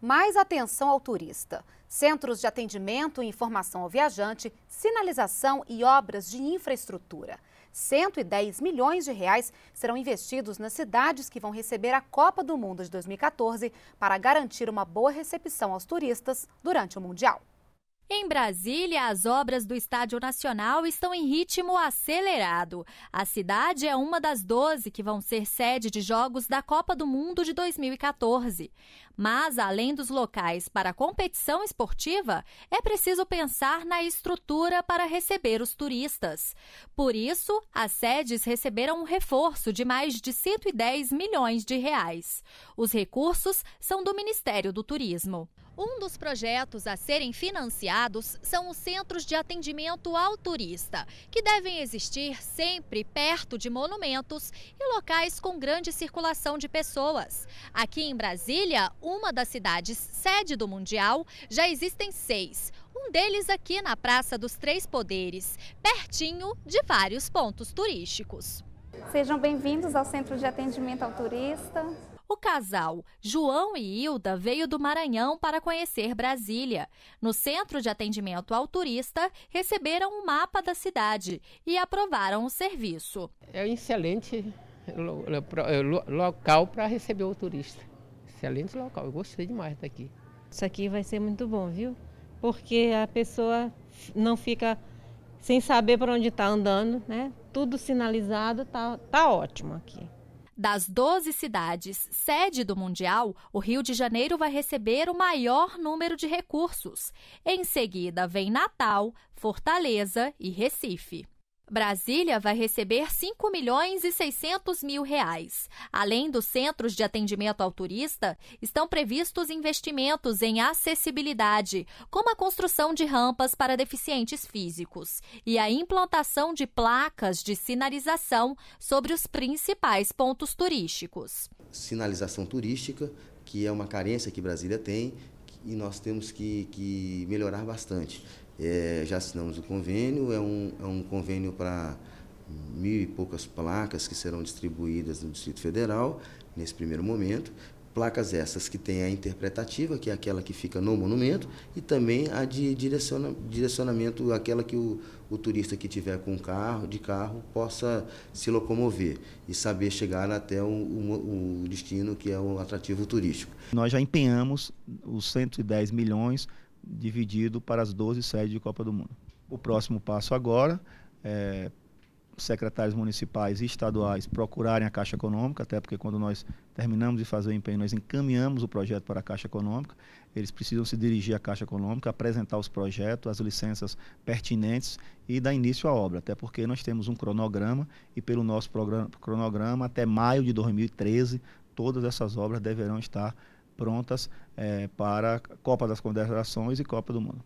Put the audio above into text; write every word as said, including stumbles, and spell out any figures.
mais atenção ao turista. Centros de atendimento e informação ao viajante, sinalização e obras de infraestrutura. cento e dez milhões de reais serão investidos nas cidades que vão receber a Copa do Mundo de dois mil e quatorze para garantir uma boa recepção aos turistas durante o Mundial. Em Brasília, as obras do Estádio Nacional estão em ritmo acelerado. A cidade é uma das doze que vão ser sede de jogos da Copa do Mundo de dois mil e quatorze. Mas, além dos locais para a competição esportiva, é preciso pensar na estrutura para receber os turistas. Por isso, as sedes receberam um reforço de mais de cento e dez milhões de reais. Os recursos são do Ministério do Turismo. Um dos projetos a serem financiados são os centros de atendimento ao turista, que devem existir sempre perto de monumentos e locais com grande circulação de pessoas. Aqui em Brasília, uma das cidades sede do Mundial, já existem seis. Um deles aqui na Praça dos Três Poderes, pertinho de vários pontos turísticos. Sejam bem-vindos ao Centro de Atendimento ao Turista. O casal João e Hilda veio do Maranhão para conhecer Brasília. No Centro de Atendimento ao Turista, receberam um mapa da cidade e aprovaram o serviço. É um excelente lo lo local para receber o turista. Excelente local, eu gostei demais daqui. Isso aqui vai ser muito bom, viu? Porque a pessoa não fica sem saber para onde está andando, né? Tudo sinalizado, tá, tá ótimo aqui. Das doze cidades sede do Mundial, o Rio de Janeiro vai receber o maior número de recursos. Em seguida, vem Natal, Fortaleza e Recife. Brasília vai receber cinco milhões e seiscentos mil reais. Além dos centros de atendimento ao turista, estão previstos investimentos em acessibilidade, como a construção de rampas para deficientes físicos e a implantação de placas de sinalização sobre os principais pontos turísticos. Sinalização turística, que é uma carência que Brasília tem e nós temos que, que melhorar bastante. É, já assinamos o convênio, é um, é um convênio para mil e poucas placas que serão distribuídas no Distrito Federal, nesse primeiro momento. Placas essas que têm a interpretativa, que é aquela que fica no monumento, e também a de direciona, direcionamento, aquela que o, o turista que tiver com carro, de carro possa se locomover e saber chegar até o, o, o destino que é o atrativo turístico. Nós já empenhamos os cento e dez milhões dividido para as doze sedes de Copa do Mundo. O próximo passo agora é secretários municipais e estaduais procurarem a Caixa Econômica, até porque quando nós terminamos de fazer o empenho, nós encaminhamos o projeto para a Caixa Econômica. Eles precisam se dirigir à Caixa Econômica, apresentar os projetos, as licenças pertinentes e dar início à obra, até porque nós temos um cronograma e pelo nosso programa, cronograma, até maio de dois mil e treze, todas essas obras deverão estar prontas eh, para a Copa das Confederações e Copa do Mundo.